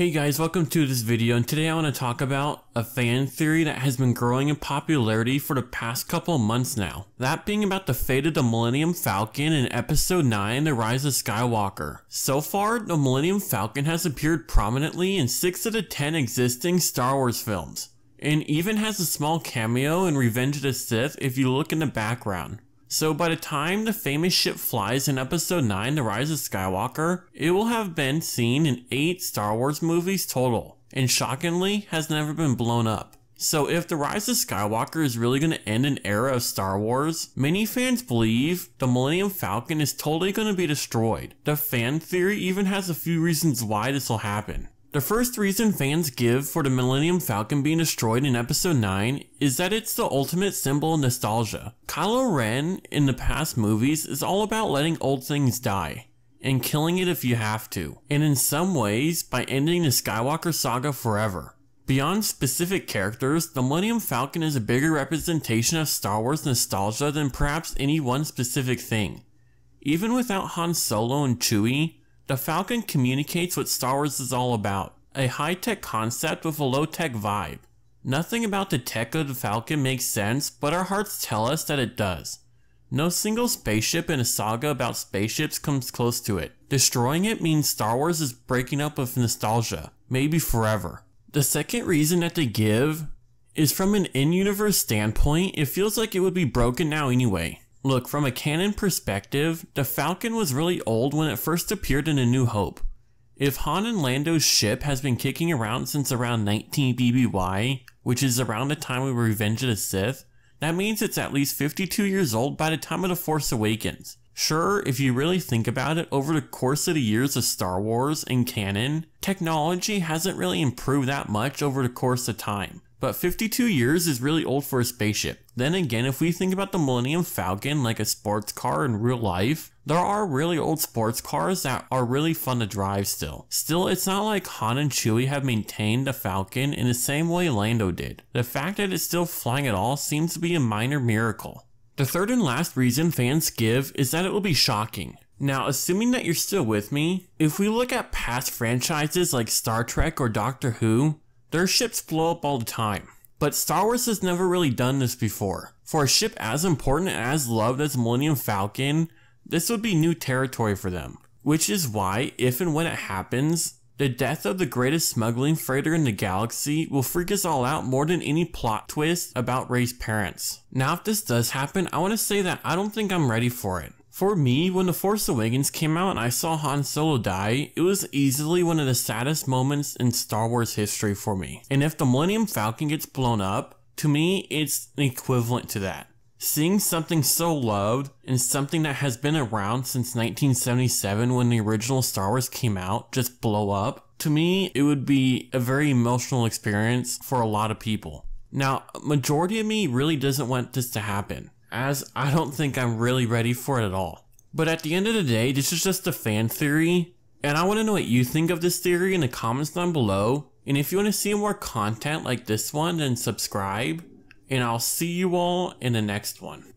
Hey guys, welcome to this video, and today I want to talk about a fan theory that has been growing in popularity for the past couple of months now. That being about the fate of the Millennium Falcon in Episode 9, The Rise of Skywalker. So far, the Millennium Falcon has appeared prominently in 6 of the 10 existing Star Wars films, and even has a small cameo in Revenge of the Sith if you look in the background. So by the time the famous ship flies in Episode 9, The Rise of Skywalker, it will have been seen in 8 Star Wars movies total, and shockingly, has never been blown up. So if The Rise of Skywalker is really going to end an era of Star Wars, many fans believe the Millennium Falcon is totally going to be destroyed. The fan theory even has a few reasons why this will happen. The first reason fans give for the Millennium Falcon being destroyed in Episode 9 is that it's the ultimate symbol of nostalgia. Kylo Ren in the past movies is all about letting old things die and killing it if you have to, and in some ways by ending the Skywalker saga forever. Beyond specific characters, the Millennium Falcon is a bigger representation of Star Wars nostalgia than perhaps any one specific thing. Even without Han Solo and Chewie, the Falcon communicates what Star Wars is all about, a high-tech concept with a low-tech vibe. Nothing about the tech of the Falcon makes sense, but our hearts tell us that it does. No single spaceship in a saga about spaceships comes close to it. Destroying it means Star Wars is breaking up with nostalgia, maybe forever. The second reason that they give is from an in-universe standpoint, it feels like it would be broken now anyway. Look, from a canon perspective, the Falcon was really old when it first appeared in A New Hope. If Han and Lando's ship has been kicking around since around 19 BBY, which is around the time we were Revenge of the Sith, that means it's at least 52 years old by the time of The Force Awakens. Sure, if you really think about it, over the course of the years of Star Wars and canon, technology hasn't really improved that much over the course of time. But 52 years is really old for a spaceship. Then again, if we think about the Millennium Falcon like a sports car in real life, there are really old sports cars that are really fun to drive still. Still, it's not like Han and Chewie have maintained the Falcon in the same way Lando did. The fact that it's still flying at all seems to be a minor miracle. The third and last reason fans give is that it will be shocking. Now, assuming that you're still with me, if we look at past franchises like Star Trek or Doctor Who, their ships blow up all the time, but Star Wars has never really done this before. For a ship as important and as loved as Millennium Falcon, this would be new territory for them. Which is why, if and when it happens, the death of the greatest smuggling freighter in the galaxy will freak us all out more than any plot twist about Rey's parents. Now if this does happen, I want to say that I don't think I'm ready for it. For me, when The Force Awakens came out and I saw Han Solo die, it was easily one of the saddest moments in Star Wars history for me. And if the Millennium Falcon gets blown up, to me, it's an equivalent to that. Seeing something so loved and something that has been around since 1977 when the original Star Wars came out just blow up, to me, it would be a very emotional experience for a lot of people. Now, a majority of me really doesn't want this to happen, as I don't think I'm really ready for it at all. But at the end of the day, this is just a fan theory, and I want to know what you think of this theory in the comments down below. And if you want to see more content like this one, then subscribe, and I'll see you all in the next one.